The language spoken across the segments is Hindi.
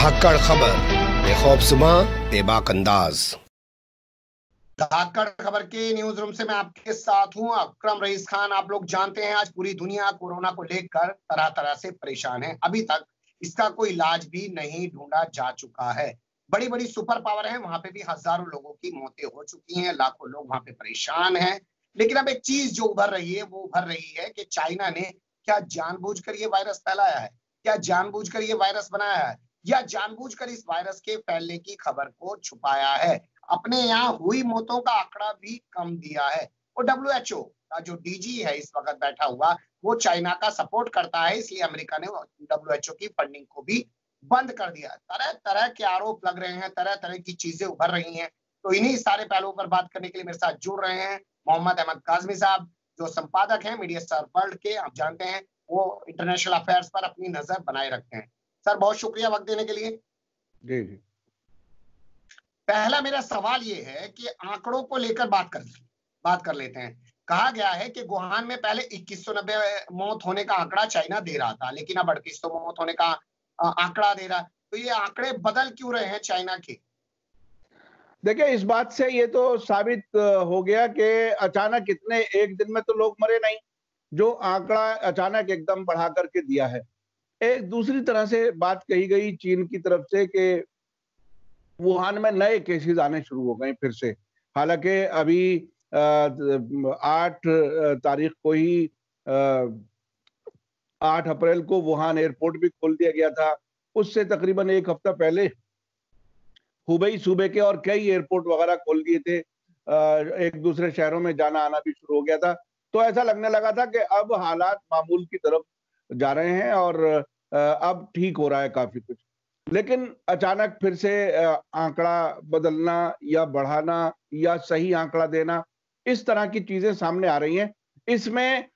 धाकड़ खबर बेखौफसुमा बेबाक अंदाज। धाकड़ खबर के न्यूज रूम से मैं आपके साथ हूं अकरम रईस खान। आप लोग जानते हैं आज पूरी दुनिया कोरोना को लेकर तरह तरह से परेशान है। अभी तक इसका कोई इलाज भी नहीं ढूंढा जा चुका है। बड़ी बड़ी सुपर पावर है, वहां पे भी हजारों लोगों की मौतें हो चुकी हैं, लाखों लोग वहां पे परेशान हैं। लेकिन अब एक चीज जो उभर रही है वो उभर रही है कि चाइना ने क्या जानबूझकर ये वायरस फैलाया है, क्या जानबूझकर ये वायरस बनाया है, या जानबूझकर इस वायरस के फैलने की खबर को छुपाया है। अपने यहाँ हुई मौतों का आंकड़ा भी कम दिया है। और WHO का जो DG है इस वक्त बैठा हुआ, वो चाइना का सपोर्ट करता है, इसलिए अमेरिका ने WHO की फंडिंग को भी बंद कर दिया। तरह तरह के आरोप लग रहे हैं, तरह तरह की चीजें उभर रही हैं। तो इन्हीं सारे पहलुओं पर बात करने के लिए मेरे साथ जुड़ रहे हैं मोहम्मद अहमद काजमी साहब, जो संपादक हैं मीडिया स्टार वर्ल्ड के। आप जानते हैं वो इंटरनेशनल अफेयर्स पर अपनी नजर बनाए रखते हैं। सर बहुत शुक्रिया वक्त देने के लिए। जी। पहला मेरा सवाल ये है कि आंकड़ों को लेकर बात कर लेते हैं। कहा गया है कि वुहान में पहले 2190 मौत होने का आंकड़ा चाइना दे रहा था, लेकिन अब 3800 मौत होने का आंकड़ा दे रहा। तो ये आंकड़े बदल क्यों रहे हैं चाइना के? देखिए, इस बात से ये तो साबित हो गया कि अचानक कितने एक दिन में तो लोग मरे नहीं, जो आंकड़ा अचानक एकदम बढ़ा करके दिया है। एक दूसरी तरह से बात कही गई चीन की तरफ से कि वुहान में नए केसेस आने शुरू हो गए फिर से। हालांकि अभी 8 तारीख को ही 8 अप्रैल को वुहान एयरपोर्ट भी खोल दिया गया था। उससे तकरीबन एक हफ्ता पहले हुबई सूबे के और कई एयरपोर्ट वगैरह खोल दिए थे। एक दूसरे शहरों में जाना आना भी शुरू हो गया था। तो ऐसा लगने लगा था कि अब हालात मामूल की तरफ जा रहे हैं और अब ठीक हो रहा है काफी कुछ। लेकिन अचानक फिर से आंकड़ा बदलना या बढ़ाना या सही आंकड़ा देना, इस तरह की चीजें सामने आ रही हैं। इसमें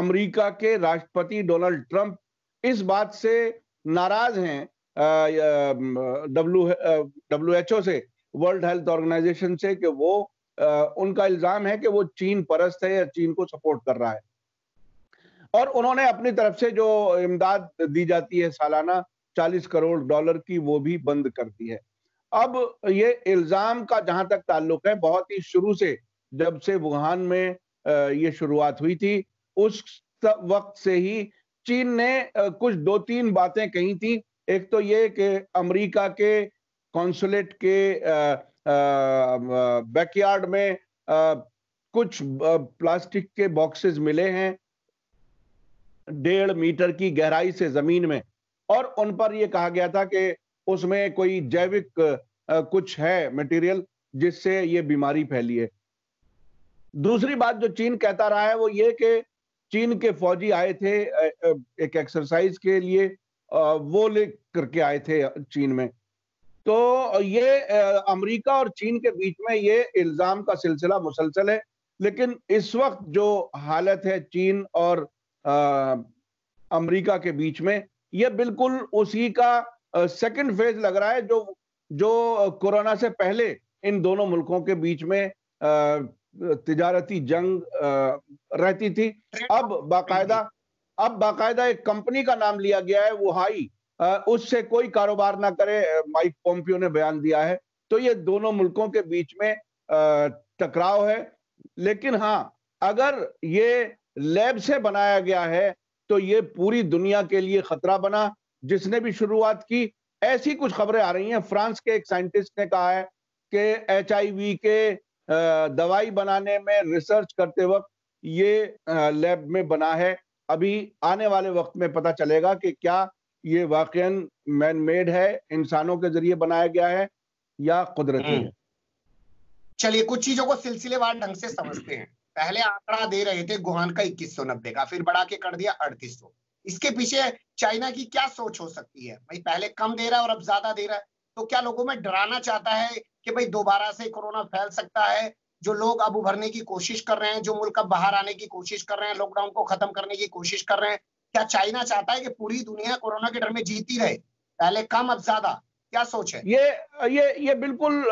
अमेरिका के राष्ट्रपति डोनाल्ड ट्रंप इस बात से नाराज हैं WHO से, वर्ल्ड हेल्थ ऑर्गेनाइजेशन से, कि वो उनका इल्जाम है कि वो चीन परस्त है या चीन को सपोर्ट कर रहा है। और उन्होंने अपनी तरफ से जो इमदाद दी जाती है सालाना $40 करोड़ की, वो भी बंद कर दी है। अब ये इल्जाम का जहां तक ताल्लुक है, बहुत ही शुरू से जब से वुहान में ये शुरुआत हुई थी उस वक्त से ही चीन ने कुछ 2-3 बातें कही थी। एक तो ये कि अमेरिका के कॉन्सुलेट के बैकयार्ड में कुछ प्लास्टिक के बॉक्सेस मिले हैं 1.5 मीटर की गहराई से जमीन में, और उन पर यह कहा गया था कि उसमें कोई जैविक कुछ है मटेरियल जिससे ये बीमारी फैली है। दूसरी बात जो चीन कहता रहा है वो ये कि चीन के फौजी आए थे एक एक्सरसाइज के लिए, वो ले करके आए थे चीन में। तो ये अमेरिका और चीन के बीच में ये इल्जाम का सिलसिला मुसलसल है। लेकिन इस वक्त जो हालत है चीन और अमेरिका के बीच में, यह बिल्कुल उसी का सेकंड फेज लग रहा है जो कोरोना से पहले इन दोनों मुल्कों के बीच में तिजारती जंग रहती थी। अब बाकायदा एक कंपनी का नाम लिया गया है वुहाई, उससे कोई कारोबार ना करे, माइक पोम्पियो ने बयान दिया है। तो ये दोनों मुल्कों के बीच में टकराव है। लेकिन हाँ, अगर ये लैब से बनाया गया है तो ये पूरी दुनिया के लिए खतरा बना, जिसने भी शुरुआत की। ऐसी कुछ खबरें आ रही हैं। फ्रांस के एक साइंटिस्ट ने कहा है कि HIV के दवाई बनाने में रिसर्च करते वक्त ये लैब में बना है। अभी आने वाले वक्त में पता चलेगा कि क्या ये वाकईन मैन मेड है, इंसानों के जरिए बनाया गया है, या कुदरती है। चलिए, कुछ चीजों को सिलसिलेवार ढंग से समझते हैं। पहले आंकड़ा दे रहे थे वुहान का 2190 का, फिर बढ़ा के कर दिया 3800। इसके पीछे चाइना की क्या सोच हो सकती है? भाई पहले कम दे रहा है और अब ज्यादा दे रहा है, तो क्या लोगों में डराना चाहता है कि भाई दोबारा से कोरोना फैल सकता है? जो लोग अब उभरने की कोशिश कर रहे हैं, जो मुल्क अब बाहर आने की कोशिश कर रहे हैं, लॉकडाउन को खत्म करने की कोशिश कर रहे हैं, क्या चाइना चाहता है कि पूरी दुनिया कोरोना के डर में जीती रहे? पहले कम अब ज्यादा, क्या सोच है? ये बिल्कुल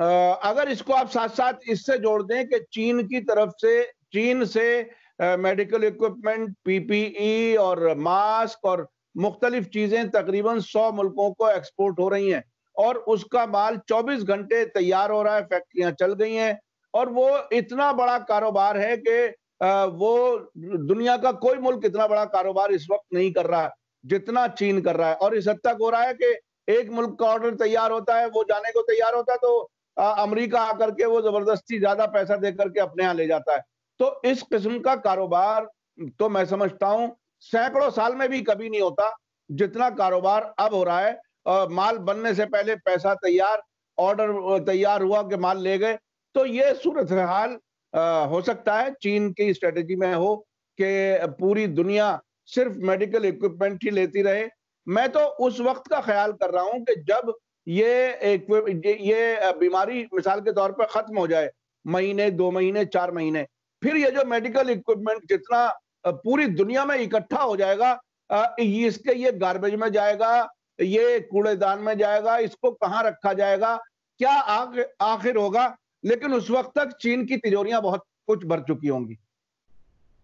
अगर इसको आप साथ साथ इससे जोड़ दें कि चीन की तरफ से, चीन से मेडिकल इक्विपमेंट, PPE और मास्क और मुख्तलिफ चीजें तकरीबन 100 मुल्कों को एक्सपोर्ट हो रही हैं और उसका माल 24 घंटे तैयार हो रहा है, फैक्ट्रियां चल गई हैं और वो इतना बड़ा कारोबार है कि वो दुनिया का कोई मुल्क इतना बड़ा कारोबार इस वक्त नहीं कर रहा जितना चीन कर रहा है। और इस हद तक हो रहा है कि एक मुल्क का ऑर्डर तैयार होता है, वो जाने को तैयार होता है तो अमेरिका आकर के वो जबरदस्ती ज्यादा पैसा दे करके अपने यहाँ ले जाता है। तो इस किस्म का कारोबार तो मैं समझता हूँ सैकड़ों साल में भी कभी नहीं होता जितना कारोबार अब हो रहा है। माल बनने से पहले पैसा तैयार, ऑर्डर तैयार हुआ कि माल ले गए। तो ये सूरत हाल हो सकता है चीन की स्ट्रेटेजी में हो कि पूरी दुनिया सिर्फ मेडिकल इक्विपमेंट ही लेती रहे। मैं तो उस वक्त का ख्याल कर रहा हूं कि जब ये बीमारी मिसाल के तौर पर खत्म हो जाए, महीने, 2 महीने, 4 महीने, फिर ये जो मेडिकल इक्विपमेंट जितना पूरी दुनिया में इकट्ठा हो जाएगा, इसके ये गार्बेज में जाएगा, ये कूड़ेदान में जाएगा, इसको कहाँ रखा जाएगा, क्या आखिर होगा। लेकिन उस वक्त तक चीन की तिजोरियां बहुत कुछ भर चुकी होंगी।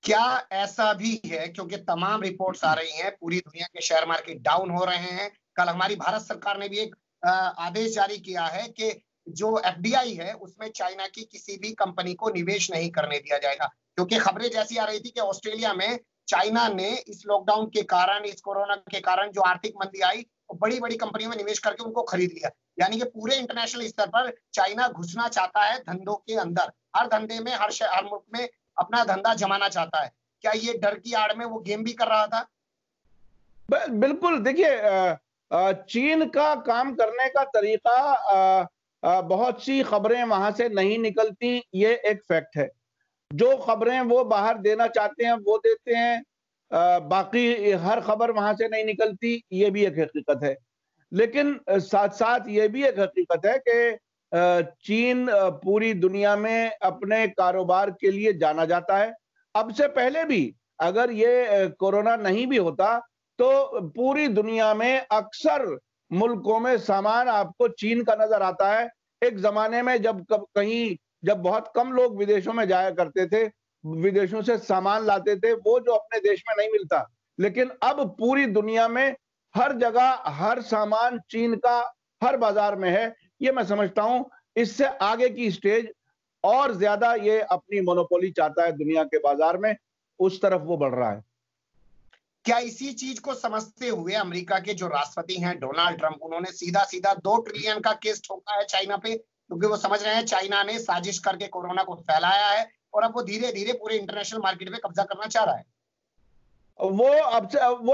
क्या ऐसा भी है, क्योंकि तमाम रिपोर्ट्स आ रही हैं, पूरी दुनिया के शेयर मार्केट डाउन हो रहे हैं। कल हमारी भारत सरकार ने भी एक आदेश जारी किया है कि जो एफडीआई है उसमें चाइना की किसी भी कंपनी को निवेश नहीं करने दिया जाएगा, क्योंकि खबरें जैसी आ रही थी कि ऑस्ट्रेलिया में चाइना ने इस लॉकडाउन के कारण, इस कोरोना के कारण जो आर्थिक मंदी आई, बड़ी बड़ी कंपनियों में निवेश करके उनको खरीद लिया। यानी कि पूरे इंटरनेशनल स्तर पर चाइना घुसना चाहता है धंधों के अंदर, हर धंधे में, हर मुल्क में अपना धंधा जमाना चाहता है। क्या ये डर की आड़ में वो गेम भी कर रहा था? बिल्कुल। देखिए, चीन का काम करने का तरीका, बहुत सी खबरें वहां से नहीं निकलती, ये एक फैक्ट है। जो खबरें वो बाहर देना चाहते हैं वो देते हैं, बाकी हर खबर वहां से नहीं निकलती, ये भी एक हकीकत है। लेकिन साथ साथ ये भी एक हकीकत है कि चीन पूरी दुनिया में अपने कारोबार के लिए जाना जाता है। अब से पहले भी अगर ये कोरोना नहीं भी होता तो पूरी दुनिया में अक्सर मुल्कों में सामान आपको चीन का नजर आता है। एक जमाने में जब बहुत कम लोग विदेशों में जाया करते थे, विदेशों से सामान लाते थे, वो जो अपने देश में नहीं मिलता, लेकिन अब पूरी दुनिया में हर जगह हर सामान चीन का हर बाजार में है। ये मैं समझता हूं इससे आगे की स्टेज और ज्यादा ये अपनी मोनोपोली चाहता है दुनिया के बाजार में, उस तरफ वो बढ़ रहा है। क्या इसी चीज को समझते हुए अमेरिका के जो राष्ट्रपति हैं डोनाल्ड ट्रंप, उन्होंने सीधा 2 ट्रिलियन का केस ठोका है चाइना पे, क्योंकि वो समझ रहे हैं चाइना ने साजिश करके कोरोना को फैलाया है और अब वो धीरे धीरे पूरे इंटरनेशनल मार्केट में कब्जा करना चाह रहा है। वो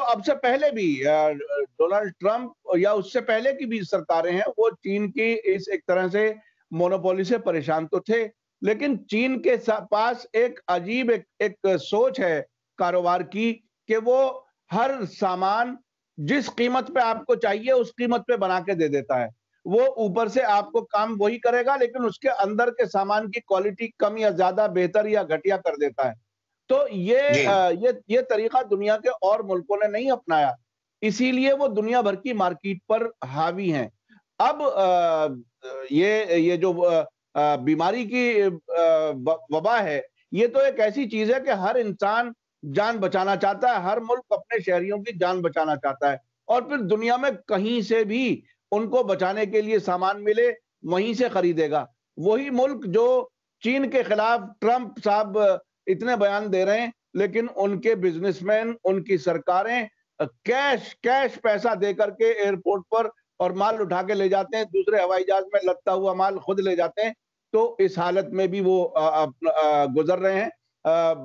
अब से पहले भी डोनाल्ड ट्रंप या उससे पहले की भी सरकारें हैं, वो चीन की इस एक तरह से मोनोपोली से परेशान तो थे, लेकिन चीन के पास एक अजीब एक सोच है कारोबार की कि वो हर सामान जिस कीमत पे आपको चाहिए उस कीमत पे बना के दे देता है। वो ऊपर से आपको काम वही करेगा लेकिन उसके अंदर के सामान की क्वालिटी कम या ज्यादा, बेहतर या घटिया कर देता है। तो ये तरीका दुनिया के और मुल्कों ने नहीं अपनाया, इसीलिए वो दुनिया भर की मार्केट पर हावी हैं। अब ये जो बीमारी की वबा है, ये तो एक ऐसी चीज है कि हर इंसान जान बचाना चाहता है, हर मुल्क अपने शहरियों की जान बचाना चाहता है और फिर दुनिया में कहीं से भी उनको बचाने के लिए सामान मिले वहीं से खरीदेगा। वही मुल्क जो चीन के खिलाफ ट्रंप साहब इतने बयान दे रहे हैं, लेकिन उनके बिजनेसमैन, उनकी सरकारें कैश पैसा दे करके एयरपोर्ट पर और माल उठा के ले जाते हैं, दूसरे हवाई जहाज में लदता हुआ माल खुद ले जाते हैं। तो इस हालत में भी वो गुजर रहे हैं।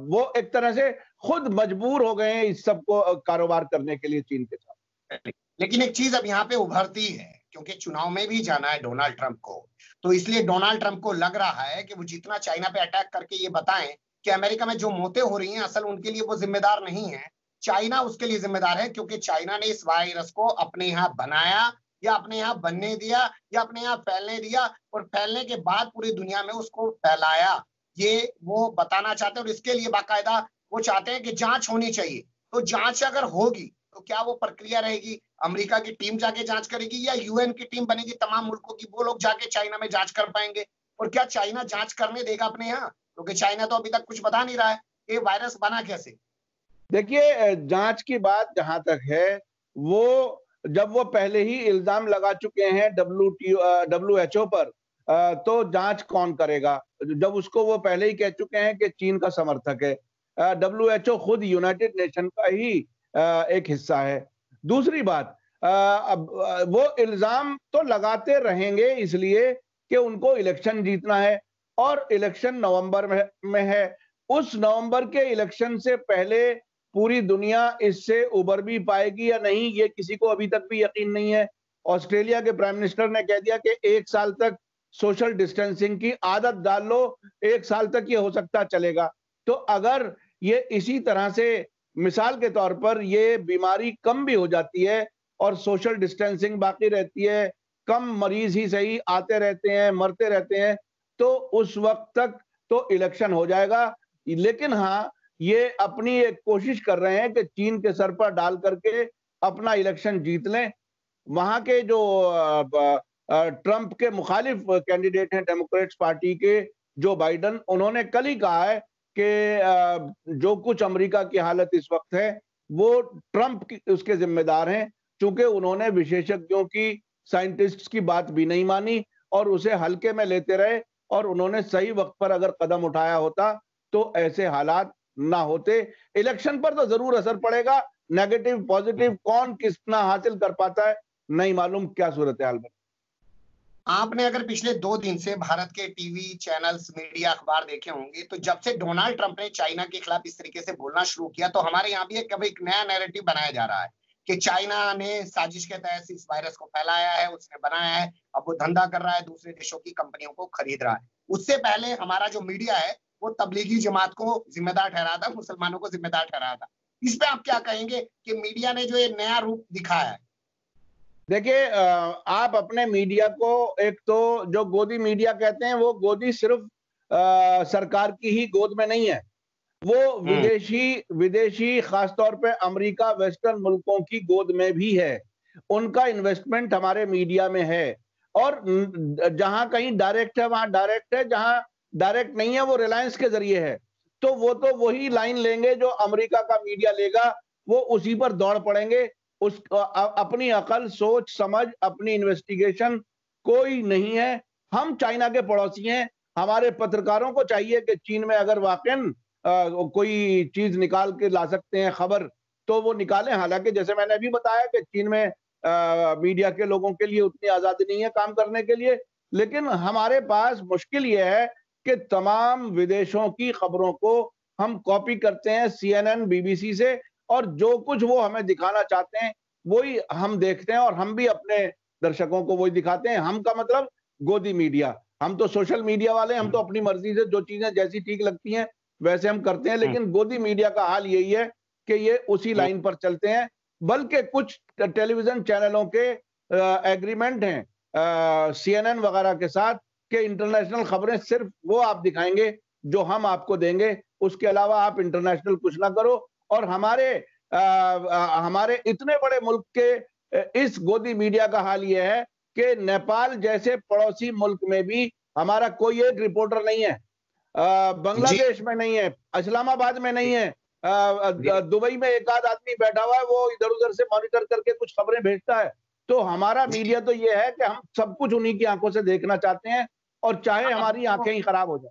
वो एक तरह से खुद मजबूर हो गए हैं इस सबको कारोबार करने के लिए चीन के साथ। लेकिन एक चीज अब यहाँ पे उभरती है, क्योंकि चुनाव में भी जाना है डोनाल्ड ट्रंप को, तो इसलिए डोनाल्ड ट्रंप को लग रहा है कि वो जितना चाइना पे अटैक करके ये बताएं कि अमेरिका में जो मौतें हो रही हैं असल उनके लिए वो जिम्मेदार नहीं है, चाइना उसके लिए जिम्मेदार है, क्योंकि चाइना ने इस वायरस को अपने यहाँ बनाया या अपने यहाँ बनने दिया या अपने यहाँ फैलने दिया और फैलने के बाद पूरी दुनिया में उसको फैलाया। ये वो बताना चाहते हैं और इसके लिए बाकायदा वो चाहते हैं कि जांच होनी चाहिए। तो जांच अगर होगी तो क्या वो प्रक्रिया रहेगी, अमेरिका की टीम जाके जांच करेगी या यूएन की टीम बनेगी तमाम मुल्कों की, वो लोग जाके चाइना में जांच कर पाएंगे? और क्या चाइना जांच करने देगा अपने यहाँ, क्योंकि चाइना तो अभी तक कुछ बता नहीं रहा है ये वायरस बना कैसे? देखिए, जांच की बात जहां तक है वो जब वो पहले ही इल्जाम लगा चुके हैं WHO पर, तो जांच कौन करेगा जब उसको वो पहले ही कह चुके हैं कि चीन का समर्थक है। WHO खुद यूनाइटेड नेशन का ही एक हिस्सा है। दूसरी बात, वो इल्जाम तो लगाते रहेंगे इसलिए कि उनको इलेक्शन जीतना है और इलेक्शन नवंबर में है। उस नवंबर के इलेक्शन से पहले पूरी दुनिया इससे उबर भी पाएगी या नहीं, ये किसी को अभी तक भी यकीन नहीं है। ऑस्ट्रेलिया के प्राइम मिनिस्टर ने कह दिया कि 1 साल तक सोशल डिस्टेंसिंग की आदत डाल लो, 1 साल तक ये हो सकता चलेगा। तो अगर ये इसी तरह से मिसाल के तौर पर ये बीमारी कम भी हो जाती है और सोशल डिस्टेंसिंग बाकी रहती है, कम मरीज ही सही आते रहते हैं, मरते रहते हैं, तो उस वक्त तक तो इलेक्शन हो जाएगा। लेकिन हाँ, ये अपनी एक कोशिश कर रहे हैं कि चीन के सर पर डाल करके अपना इलेक्शन जीत लें। वहाँ के जो ट्रंप के मुखालिफ कैंडिडेट हैं डेमोक्रेट्स पार्टी के, जो बाइडन, उन्होंने कल ही कहा है कि जो कुछ अमेरिका की हालत इस वक्त है वो ट्रंप उसके जिम्मेदार हैं, चूंकि उन्होंने विशेषज्ञों की, साइंटिस्ट्स की बात भी नहीं मानी और उसे हल्के में लेते रहे, और उन्होंने सही वक्त पर अगर कदम उठाया होता तो ऐसे हालात ना होते। इलेक्शन पर तो जरूर असर पड़ेगा, नेगेटिव पॉजिटिव कौन कितना हासिल कर पाता है नहीं मालूम, क्या सूरत हाल बने। आपने अगर पिछले 2 दिन से भारत के टीवी चैनल्स, मीडिया, अखबार देखे होंगे तो जब से डोनाल्ड ट्रंप ने चाइना के खिलाफ इस तरीके से बोलना शुरू किया तो हमारे यहाँ भी एक नया नैरेटिव बनाया जा रहा है कि चाइना ने साजिश के तहत इस वायरस को फैलाया है, उसने बनाया है, अब वो धंधा कर रहा है, दूसरे देशों की कंपनियों को खरीद रहा है। उससे पहले हमारा जो मीडिया है वो तबलीगी जमात को जिम्मेदार ठहरा था, मुसलमानों को जिम्मेदार ठहरा था। इस पे आप क्या कहेंगे कि मीडिया ने जो ये नया रूप दिखाया है? देखिए, आप अपने मीडिया को, एक तो जो गोदी मीडिया कहते हैं, वो गोदी सिर्फ सरकार की ही गोद में नहीं है, वो विदेशी खासतौर पे अमेरिका, वेस्टर्न मुल्कों की गोद में भी है। उनका इन्वेस्टमेंट हमारे मीडिया में है और जहां कहीं डायरेक्ट है वहां डायरेक्ट है, जहां डायरेक्ट नहीं है वो रिलायंस के जरिए है। तो वो तो वही लाइन लेंगे जो अमेरिका का मीडिया लेगा, वो उसी पर दौड़ पड़ेंगे। उस अपनी अकल, सोच, समझ, अपनी इन्वेस्टिगेशन कोई नहीं है। हम चाइना के पड़ोसी हैं, हमारे पत्रकारों को चाहिए कि चीन में अगर वाकई कोई चीज निकाल के ला सकते हैं खबर तो वो निकालें। हालांकि जैसे मैंने अभी बताया कि चीन में मीडिया के लोगों के लिए उतनी आजादी नहीं है काम करने के लिए, लेकिन हमारे पास मुश्किल ये है कि तमाम विदेशों की खबरों को हम कॉपी करते हैं CNN, BBC से, और जो कुछ वो हमें दिखाना चाहते हैं वही हम देखते हैं और हम भी अपने दर्शकों को वही दिखाते हैं। हम का मतलब गोदी मीडिया। हम तो सोशल मीडिया वाले, हम तो अपनी मर्जी से जो चीजें जैसी ठीक लगती हैं वैसे हम करते हैं, लेकिन गोदी मीडिया का हाल यही है कि ये उसी लाइन पर चलते हैं। बल्कि कुछ टेलीविजन चैनलों के एग्रीमेंट हैं CNN वगैरह के साथ कि इंटरनेशनल खबरें सिर्फ वो आप दिखाएंगे जो हम आपको देंगे, उसके अलावा आप इंटरनेशनल कुछ ना करो। और हमारे इतने बड़े मुल्क के इस गोदी मीडिया का हाल ये है कि नेपाल जैसे पड़ोसी मुल्क में भी हमारा कोई एक रिपोर्टर नहीं है, बांग्लादेश में नहीं है, इस्लामाबाद में नहीं है, दुबई में एक आध आदमी बैठा हुआ है वो इधर उधर से मॉनिटर करके कुछ खबरें भेजता है। तो हमारा मीडिया तो ये है कि हम सब कुछ उन्हीं की आंखों से देखना चाहते हैं और चाहे हमारी आंखें ही खराब हो जाए।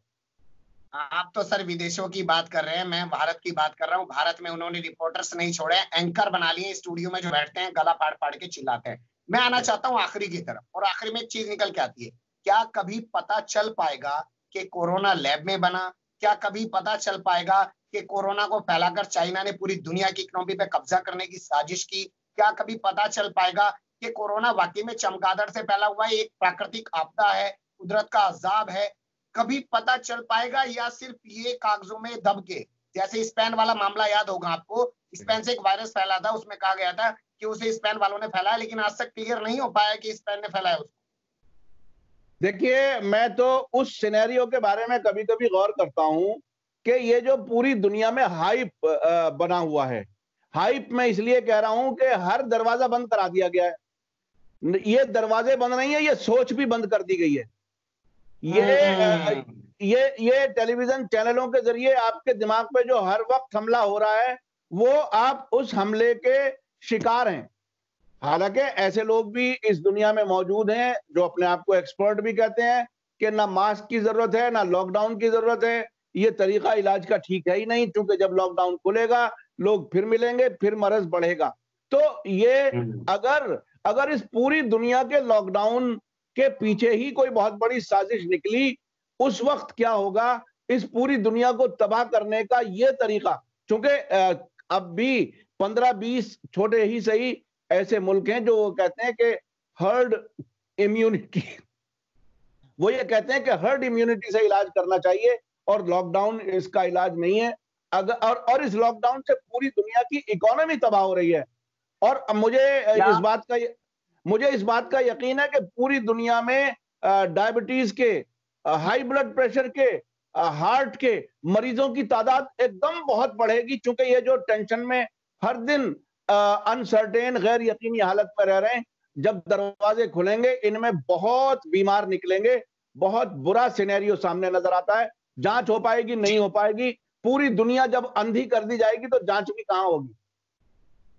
आप तो सर विदेशों की बात कर रहे हैं, मैं भारत की बात कर रहा हूँ। भारत में उन्होंने रिपोर्टर्स नहीं छोड़े, एंकर बना लिए, स्टूडियो में जो बैठते हैं गला फाड़ फाड़ के चिल्लाते हैं। मैं आना चाहता हूँ आखिरी की तरफ, और आखिरी में एक चीज निकल के आती है, क्या कभी पता चल पाएगा कि कोरोना लैब में बना? क्या कभी पता चल पाएगा कि कोरोना को फैलाकर चाइना ने पूरी दुनिया की इकोनॉमी पे कब्जा करने की साजिश की? क्या कभी पता चल पाएगा कि कोरोना वाकई में चमगादड़ से फैला हुआ एक प्राकृतिक आपदा है, कुदरत का अजाब है? कभी पता चल पाएगा या सिर्फ ये कागजों में दबके, जैसे स्पेन वाला मामला याद होगा आपको, स्पेन से एक वायरस फैला था, उसमें कहा गया था कि उसे स्पेन वालों ने फैलाया, लेकिन आज तक क्लियर नहीं हो पाया कि स्पेन ने फैलाया उसको। देखिए, मैं तो उस सिनेरियो के बारे में कभी कभी गौर करता हूं कि ये जो पूरी दुनिया में हाइप बना हुआ है, हाइप मैं इसलिए कह रहा हूं कि हर दरवाजा बंद करा दिया गया है। ये दरवाजे बंद नहीं है, ये सोच भी बंद कर दी गई है। ये टेलीविजन चैनलों के जरिए आपके दिमाग पे जो हर वक्त हमला हो रहा है, वो आप उस हमले के शिकार हैं। हालांकि ऐसे लोग भी इस दुनिया में मौजूद हैं जो अपने आप को एक्सपर्ट भी कहते हैं कि ना मास्क की जरूरत है ना लॉकडाउन की जरूरत है, ये तरीका इलाज का ठीक है ही नहीं, क्योंकि जब लॉकडाउन खुलेगा लोग फिर मिलेंगे, फिर मर्ज बढ़ेगा। तो ये अगर इस पूरी दुनिया के लॉकडाउन के पीछे ही कोई बहुत बड़ी साजिश निकली, उस वक्त क्या होगा? इस पूरी दुनिया को तबाह करने का ये तरीका, क्योंकि अब भी 15-20 छोटे ही सही ऐसे मुल्क हैं जो वो कहते हैं कि हर्ड इम्यूनिटी, वो ये कहते हैं कि हर्ड इम्यूनिटी से इलाज करना चाहिए और लॉकडाउन इसका इलाज नहीं है। और इस लॉकडाउन से पूरी दुनिया की इकोनॉमी तबाह हो रही है और मुझे इस बात का यकीन है कि पूरी दुनिया में डायबिटीज के, हाई ब्लड प्रेशर के, हार्ट के मरीजों की तादाद एकदम बहुत बढ़ेगी, क्योंकि ये जो टेंशन में हर दिन अनसर्टेन गैर यकीनी हालत में रह रहे हैं, जब दरवाजे खुलेंगे इनमें बहुत बीमार निकलेंगे। बहुत बुरा सिनेरियो सामने नजर आता है। जांच हो पाएगी, नहीं हो पाएगी, पूरी दुनिया जब अंधी कर दी जाएगी तो जांच भी कहाँ होगी।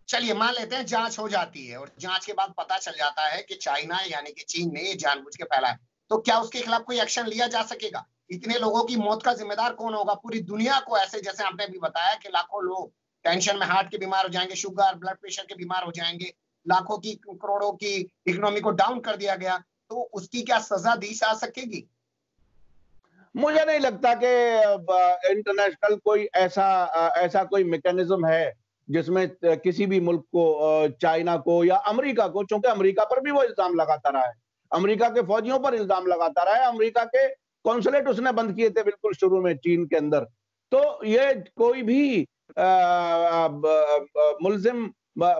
चलिए मान लेते हैं जांच हो जाती है और जांच के बाद पता चल जाता है कि चाइना यानी कि चीन ने जानबूझ के फैलाया, तो क्या उसके खिलाफ कोई एक्शन लिया जा सकेगा? इतने लोगों की मौत का जिम्मेदार कौन होगा? पूरी दुनिया को ऐसे, जैसे आपने भी बताया कि लाखों लोग टेंशन में हार्ट के बीमार हो जाएंगे, शुगर ब्लड प्रेशर के बीमार हो जाएंगे, लाखों की करोड़ों की इकोनॉमी को डाउन कर दिया गया, तो उसकी क्या सजा दी जा सकेगी? मुझे नहीं लगता कि इंटरनेशनल कोई ऐसा कोई मैकेनिज्म है जिसमें किसी भी मुल्क को, चाइना को या अमेरिका को, क्योंकि अमेरिका पर भी वो इल्जाम लगाता रहा है, अमेरिका के फौजियों पर इल्जाम लगाता रहा है, अमेरिका के कॉन्सुलेट उसने बंद किए थे बिल्कुल शुरू में चीन के अंदर। तो ये कोई भी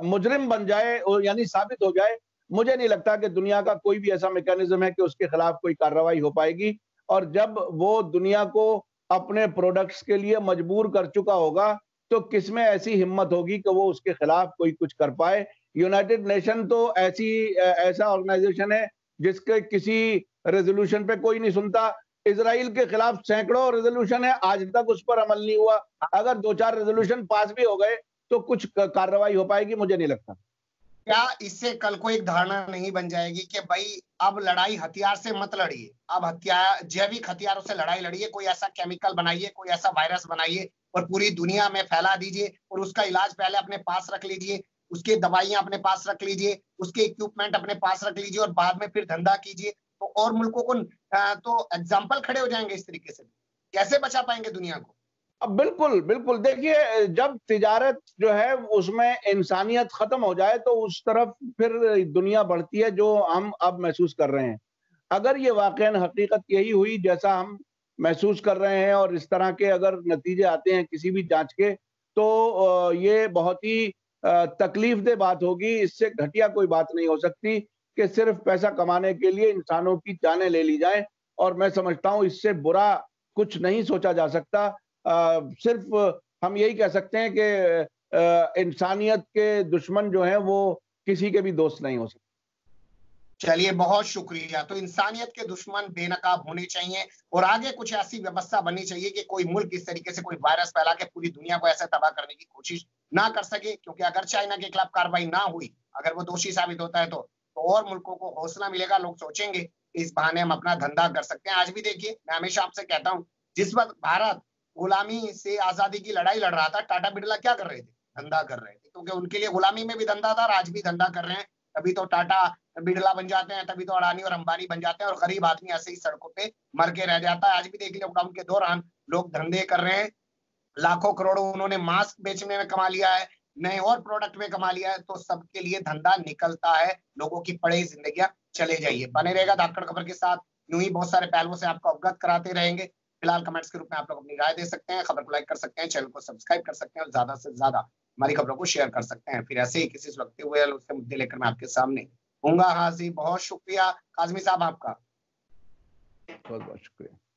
मुजरिम बन जाए यानी साबित हो जाए, मुझे नहीं लगता कि दुनिया का कोई भी ऐसा मैकेनिज्म है कि उसके खिलाफ कोई कार्रवाई हो पाएगी। और जब वो दुनिया को अपने प्रोडक्ट्स के लिए मजबूर कर चुका होगा तो किसमें ऐसी हिम्मत होगी कि वो उसके खिलाफ कोई कुछ कर पाए। यूनाइटेड नेशन तो ऐसा ऑर्गेनाइजेशन है जिसके किसी रेजोल्यूशन पे कोई नहीं सुनता। इजराइल के खिलाफ सैकड़ों रेजोल्यूशन है, आज तक उस पर अमल नहीं हुआ। अगर 2-4 रेजोल्यूशन पास भी हो गए तो कुछ कार्रवाई हो पाएगी, मुझे नहीं लगता। क्या इससे कल को एक धारणा नहीं बन जाएगी कि भाई अब लड़ाई हथियार से मत लड़िए, अब हथियार जैविक हथियारों से लड़ाई लड़िए, कोई ऐसा केमिकल बनाइए, कोई ऐसा वायरस बनाइए और पूरी दुनिया में फैला दीजिए और उसका इलाज पहले अपने पास रख लीजिए, उसकी दवाइयां अपने पास रख लीजिए, उसके इक्विपमेंट अपने पास रख लीजिए और बाद में फिर धंधा कीजिए। तो और मुल्कों को तो एग्जाम्पल खड़े हो जाएंगे। इस तरीके से कैसे बचा पाएंगे दुनिया को? अब बिल्कुल बिल्कुल देखिए, जब तिजारत जो है उसमें इंसानियत खत्म हो जाए तो उस तरफ फिर दुनिया बढ़ती है, जो हम अब महसूस कर रहे हैं। अगर ये वाकई हकीकत यही हुई जैसा हम महसूस कर रहे हैं और इस तरह के अगर नतीजे आते हैं किसी भी जांच के, तो ये बहुत ही तकलीफदेह बात होगी। इससे घटिया कोई बात नहीं हो सकती कि सिर्फ पैसा कमाने के लिए इंसानों की जानें ले ली जाएं, और मैं समझता हूं इससे बुरा कुछ नहीं सोचा जा सकता। सिर्फ हम यही कह सकते हैं कि इंसानियत के दुश्मन जो हैं वो किसी के भी दोस्त नहीं हो सकते। चलिए बहुत शुक्रिया। तो इंसानियत के दुश्मन बेनकाब होने चाहिए और आगे कुछ ऐसी व्यवस्था बननी चाहिए कि कोई मुल्क इस तरीके से कोई वायरस फैला के पूरी दुनिया को ऐसे तबाह करने की कोशिश ना कर सके, क्योंकि अगर चाइना के खिलाफ कार्रवाई ना हुई, अगर वो दोषी साबित होता है तो और मुल्कों को हौसला मिलेगा, लोग सोचेंगे इस बहाने हम अपना धंधा कर सकते हैं। आज भी देखिए, मैं हमेशा आपसे कहता हूँ, जिस वक्त भारत गुलामी से आजादी की लड़ाई लड़ रहा था, टाटा बिड़ला क्या कर रहे थे? धंधा कर रहे थे, क्योंकि उनके लिए गुलामी में भी धंधा था और आज भी धंधा कर रहे हैं। तभी तो टाटा बिड़ला बन जाते हैं, तभी तो अडानी और अंबानी बन जाते हैं और गरीब आदमी ऐसे ही सड़कों पे मर के रह जाता है। आज भी देख लिया, लॉकडाउन के दौरान लोग धंधे कर रहे हैं, लाखों करोड़ों उन्होंने मास्क बेचने में कमा लिया है, नए और प्रोडक्ट में कमा लिया है। तो सबके लिए धंधा निकलता है, लोगों की पड़े जिंदगियां चले जाइए। बने रहेगा धाकड़ खबर के साथ, यूं ही बहुत सारे पहलुओं से आपको अवगत कराते रहेंगे। फिलहाल कमेंट्स के रूप में आप लोग अपनी राय दे सकते हैं, खबर को लाइक कर सकते हैं, चैनल को सब्सक्राइब कर सकते हैं और ज्यादा से ज्यादा हमारी खबरों को शेयर कर सकते हैं। फिर ऐसे ही किसी वक्त हुए उसके मुद्दे लेकर मैं आपके सामने होंगे हाजिर। बहुत शुक्रिया काजमी साहब, आपका बहुत बहुत शुक्रिया।